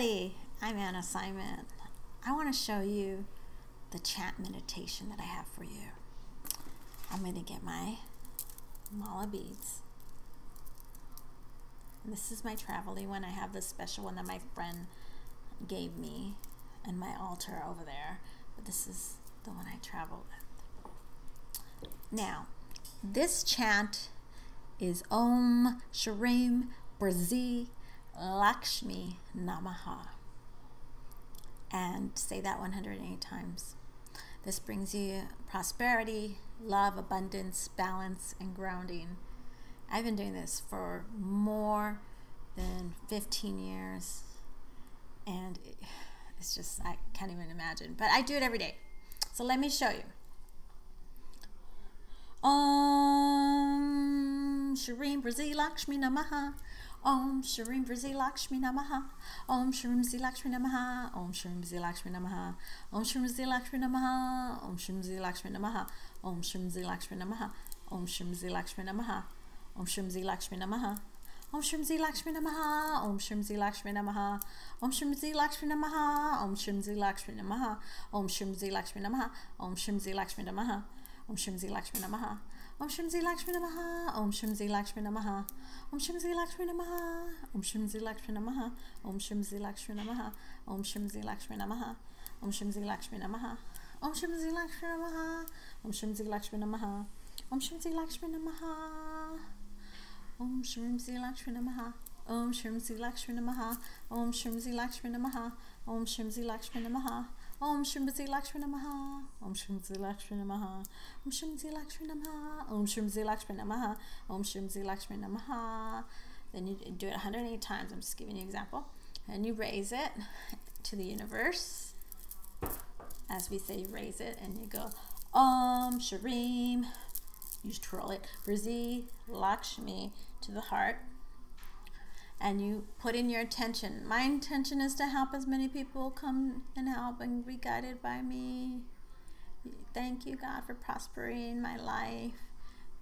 Hey, I'm Anna Simon. I want to show you the chant meditation that I have for you. I'm going to get my mala beads. And this is my traveling one. I have this special one that my friend gave me and my altar over there. But this is the one I travel with. Now, this chant is Om Shreem Brzee Lakshmi Namaha, and say that 108 times. This brings you prosperity, love, abundance, balance, and grounding. I've been doing this for more than 15 years, and it's just, I can't even imagine, but I do it every day. So let me show you. Om Shreem Brzee Lakshmi Namaha. Om Shreem Brzee Lakshmi Namaha. Om Shreem Brzee Lakshmi Namaha. Om Shreem Brzee Lakshmi Namaha. Om Shreem Brzee Lakshmi Namaha. Om Shreem Brzee Lakshmi Namaha. Om Shreem Brzee Lakshmi Namaha. Om Shreem Brzee Lakshmi Namaha. Om Shreem Brzee Lakshmi Namaha. Om Shreem Brzee Lakshmi Namaha. Om Shreem Brzee Lakshmi Namaha. Om Shreem Brzee Lakshmi Namaha. Om Shreem Brzee Lakshmi Namaha. Om Shreem Brzee Lakshmi Namaha. Om Shreem Brzee Lakshmi Namaha. Om Shreem Brzee Lakshmi Namaha. Om Shreem Brzee Lakshmi Namaha. Om Shreem Brzee Lakshmi Namaha. Om Shreem Brzee Lakshmi Namaha. Om Shreem Brzee Lakshmi Namaha. Om Shreem Brzee Lakshmi Namaha. Om Shreem Brzee Lakshmi Namaha. Om Shreem Brzee Lakshmi Namaha. Om Shreem Brzee Lakshmi Namaha. Om Shreem Brzee Lakshmi Namaha. Om Shreem Brzee Lakshmi Namaha. Om Shreem Brzee Lakshmi Namaha. Om Shreem Brzee Lakshmi Namaha. Om Shreem Brzee Lakshmi Namaha. Om Shreem Brzee Lakshmi Namaha. Om Shreem Brzee Lakshmi Namaha. Om Shreem Brzee Lakshmi Namaha. Om Shreem Brzee Lakshmi Namaha. Om Shreem Brzee Lakshmi Namaha. Om Shreem Brzee Lakshmi Namaha. Then you do it 108 times. I'm just giving you an example. And you raise it to the universe. As we say, raise it, and you go Om Shreem. You twirl it, Brzee Lakshmi, to the heart. And you put in your intention. My intention is to help as many people come and help and be guided by me. Thank you, God, for prospering my life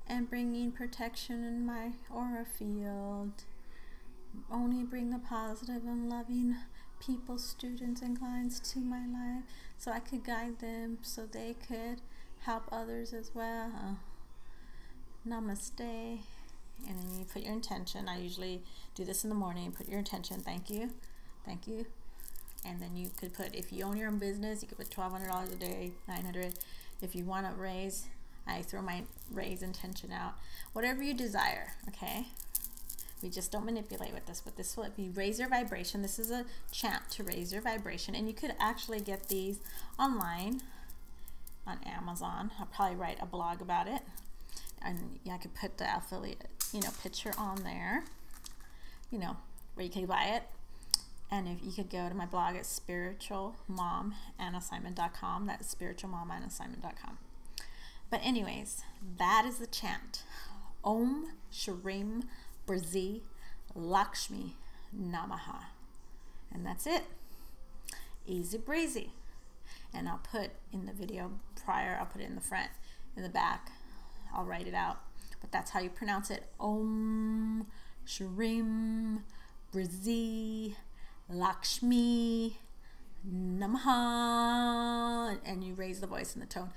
and bringing protection in my aura field. Only bring the positive and loving people, students, and clients to my life so I could guide them so they could help others as well. Namaste. And then you put your intention. I usually do this in the morning. Put your intention. Thank you. Thank you. And then you could put, if you own your own business, you could put $1,200 a day, $900. If you want to raise, I throw my raise intention out. Whatever you desire, okay? We just don't manipulate with this. But this will, if you raise your vibration, this is a chant to raise your vibration. And you could actually get these online on Amazon. I'll probably write a blog about it. And I could put the affiliate, you know, picture on there, you know, where you can buy it. And if you could go to my blog at spiritualmomannasimon.com. That's spiritualmomannasimon.com. But anyways, that is the chant. Om Shreem Brzee Lakshmi Namaha. And that's it. Easy breezy. And I'll put in the video prior, I'll put it in the front, in the back. I'll write it out, but that's how you pronounce it. Om Shreem Brzee Lakshmi Namaha, and you raise the voice and the tone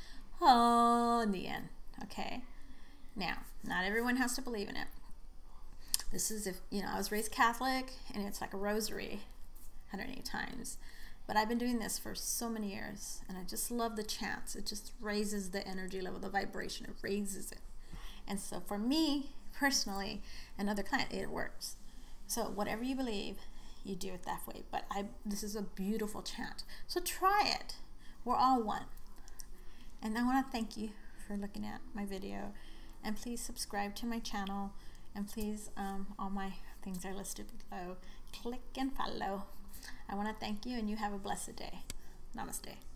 in the end. Okay, now not everyone has to believe in it. This is, if you know, I was raised Catholic, and it's like a rosary 108 times. But I've been doing this for so many years, and I just love the chants. It just raises the energy level, the vibration, it raises it. And so for me, personally, another client, it works. So whatever you believe, you do it that way. But this is a beautiful chant. So try it. We're all one. And I want to thank you for looking at my video. And please subscribe to my channel. And please, all my things are listed below. Click and follow. I want to thank you, and you have a blessed day. Namaste.